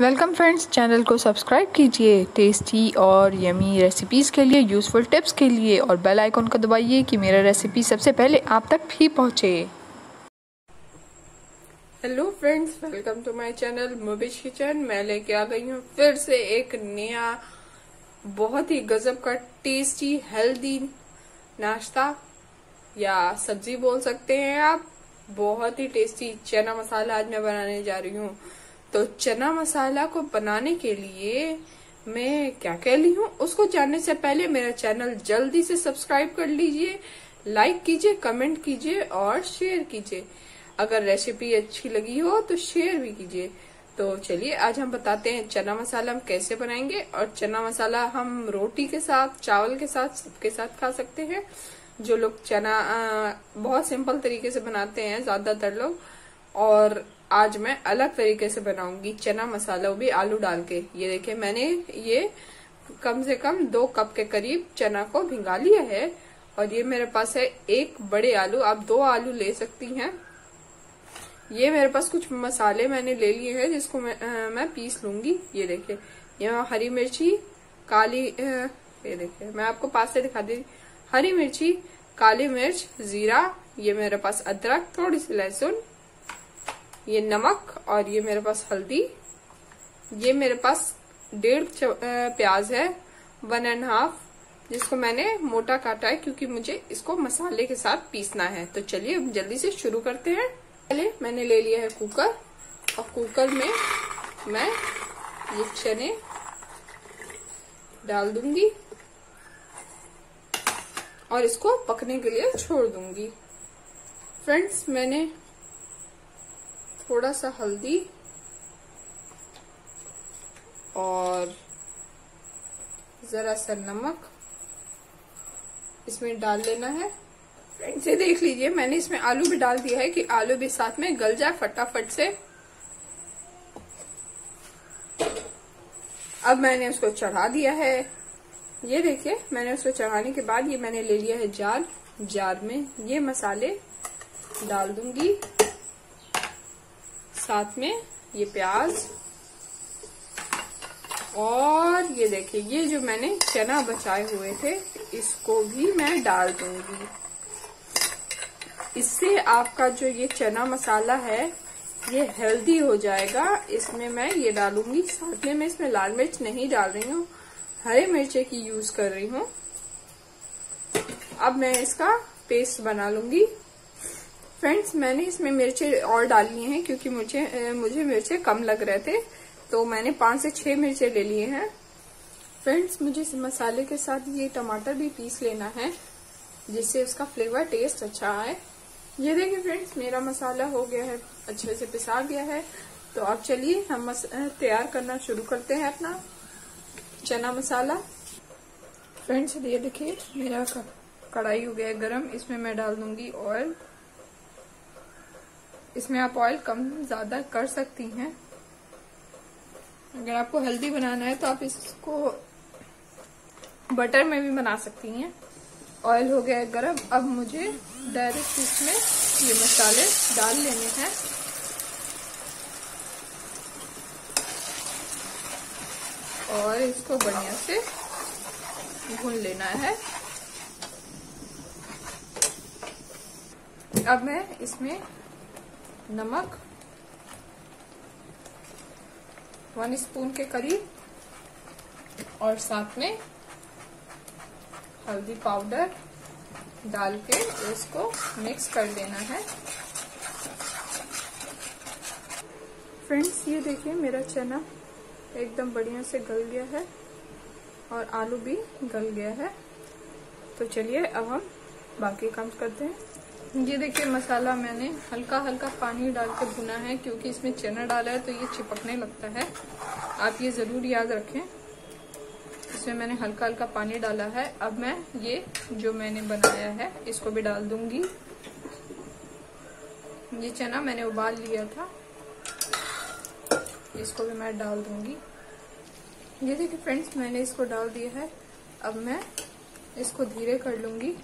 Welcome friends, channel को subscribe कीजिए tasty और यमी रेसिपीज़ के लिए, यूज़फुल टिप्स के लिए, और बेल आइकॉन को दबाइए कि मेरा रेसिपी सबसे पहले आप तक भी पहुँचे। Hello friends, welcome to my channel Mubish Kitchen. मैं लेके आ गई हूँ फिर से एक नया बहुत ही गजब का टेस्टी हेल्दी नाश्ता या सब्जी बोल सकते हैं आप। बहुत ही टेस्टी चना मसाला आज मैं बनाने जा रही हूँ। तो चना मसाला को बनाने के लिए मैं क्या कह ली हूँ उसको जानने से पहले मेरा चैनल जल्दी से सब्सक्राइब कर लीजिए, लाइक कीजिए, कमेंट कीजिए और शेयर कीजिए। अगर रेसिपी अच्छी लगी हो तो शेयर भी कीजिए। तो चलिए आज हम बताते हैं चना मसाला हम कैसे बनाएंगे। और चना मसाला हम रोटी के साथ, चावल के साथ, सबके साथ खा सकते हैं। जो लोग चना बहुत सिंपल तरीके से बनाते हैं ज्यादातर लोग, और आज मैं अलग तरीके से बनाऊंगी चना मसाला, वो भी आलू डाल के। ये देखिए मैंने ये कम से कम 2 कप के करीब चना को भिंगा लिया है। और ये मेरे पास है एक बड़े आलू, आप 2 आलू ले सकती हैं। ये मेरे पास कुछ मसाले मैंने ले लिए हैं जिसको मैं पीस लूंगी। ये देखिए, ये हरी मिर्ची, ये देखिए मैं आपको पास से दिखा दी, हरी मिर्ची, काली मिर्च, जीरा, ये मेरे पास अदरक, थोड़ी सी लहसुन, ये नमक, और ये मेरे पास हल्दी। ये मेरे पास 1.5 प्याज है, 1.5, जिसको मैंने मोटा काटा है क्योंकि मुझे इसको मसाले के साथ पीसना है। तो चलिए हम जल्दी से शुरू करते हैं। पहले मैंने ले लिया है कुकर, और कुकर में मैं ये चने डाल दूंगी और इसको पकने के लिए छोड़ दूंगी। फ्रेंड्स, मैंने थोड़ा सा हल्दी और जरा सा नमक इसमें डाल लेना है। फ्रेंड्स, ये देख लीजिए मैंने इसमें आलू भी डाल दिया है कि आलू भी साथ में गल जाए फटाफट से। अब मैंने उसको चढ़ा दिया है। ये देखिए मैंने उसको चढ़ाने के बाद ये मैंने ले लिया है जार। जार में ये मसाले डाल दूंगी, साथ में ये प्याज, और ये देखिए ये जो मैंने चना बचाए हुए थे इसको भी मैं डाल दूंगी। इससे आपका जो ये चना मसाला है ये हेल्दी हो जाएगा। इसमें मैं ये डालूंगी, साथ में मैं इसमें लाल मिर्च नहीं डाल रही हूँ, हरे मिर्चे की यूज कर रही हूँ। अब मैं इसका पेस्ट बना लूंगी। फ्रेंड्स, मैंने इसमें मिर्चे और डाली हैं क्योंकि मुझे मिर्चे कम लग रहे थे, तो मैंने 5 से 6 मिर्चे ले लिए हैं। फ्रेंड्स, मुझे इस मसाले के साथ ये टमाटर भी पीस लेना है जिससे उसका फ्लेवर, टेस्ट अच्छा आए। ये देखिए फ्रेंड्स, मेरा मसाला हो गया है, अच्छे से पिसा गया है। तो अब चलिए हम तैयार करना शुरू करते हैं अपना चना मसाला। फ्रेंड्स, ये देखिए मेरा कढ़ाई हो गया है गर्म, इसमें मैं डाल दूंगी ऑयल। इसमें आप ऑयल कम ज्यादा कर सकती हैं। अगर आपको हेल्दी बनाना है तो आप इसको बटर में भी बना सकती हैं। ऑयल हो गया है गर्म, अब मुझे डायरेक्ट इसमें ये मसाले डाल लेने हैं। और इसको बढ़िया से भून लेना है। अब मैं इसमें नमक 1 स्पून के करीब और साथ में हल्दी पाउडर डाल के इसको मिक्स कर देना है। फ्रेंड्स, ये देखिए मेरा चना एकदम बढ़िया से गल गया है और आलू भी गल गया है। तो चलिए अब हम बाकी काम करते हैं। ये देखिए मसाला मैंने हल्का हल्का पानी डाल के भुना है क्योंकि इसमें चना डाला है तो ये चिपकने लगता है। आप ये जरूर याद रखें। इसमें मैंने हल्का हल्का पानी डाला है। अब मैं ये जो मैंने बनाया है इसको भी डाल दूंगी। ये चना मैंने उबाल लिया था, इसको भी मैं डाल दूंगी। ये देखिए फ्रेंड्स, मैंने इसको डाल दिया है। अब मैं इसको धीरे कर लूंगी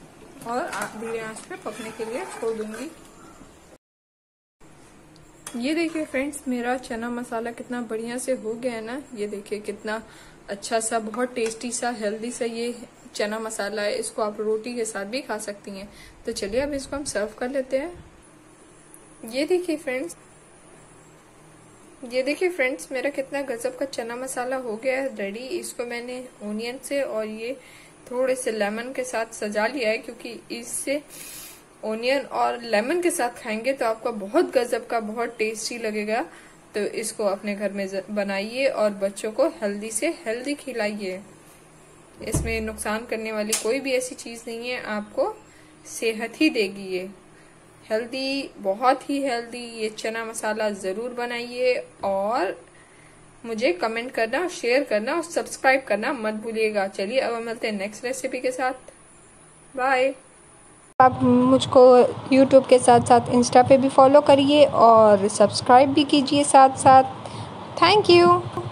और धीरे आंच पे पकने के लिए छोड़ दूंगी। ये देखिए फ्रेंड्स, मेरा चना मसाला कितना बढ़िया से हो गया है ना। ये देखिए कितना अच्छा सा, बहुत टेस्टी सा, हेल्दी सा ये चना मसाला है। इसको आप रोटी के साथ भी खा सकती हैं। तो चलिए अब इसको हम सर्व कर लेते हैं। ये देखिए फ्रेंड्स मेरा कितना गजब का चना मसाला हो गया है रेडी। इसको मैंने ओनियन से और ये थोड़े से लेमन के साथ सजा लिया है, क्योंकि इससे ओनियन और लेमन के साथ खाएंगे तो आपका बहुत गजब का, बहुत टेस्टी लगेगा। तो इसको अपने घर में बनाइए और बच्चों को हेल्दी से हेल्दी खिलाइए। इसमें नुकसान करने वाली कोई भी ऐसी चीज नहीं है, आपको सेहत ही देगी ये। हेल्दी, बहुत ही हेल्दी ये चना मसाला जरूर बनाइए और मुझे कमेंट करना, शेयर करना और सब्सक्राइब करना मत भूलिएगा। चलिए अब हम मिलते हैं नेक्स्ट रेसिपी के साथ। बाय। आप मुझको YouTube के साथ साथ इंस्टा पे भी फॉलो करिए और सब्सक्राइब भी कीजिए साथ साथ। Thank you.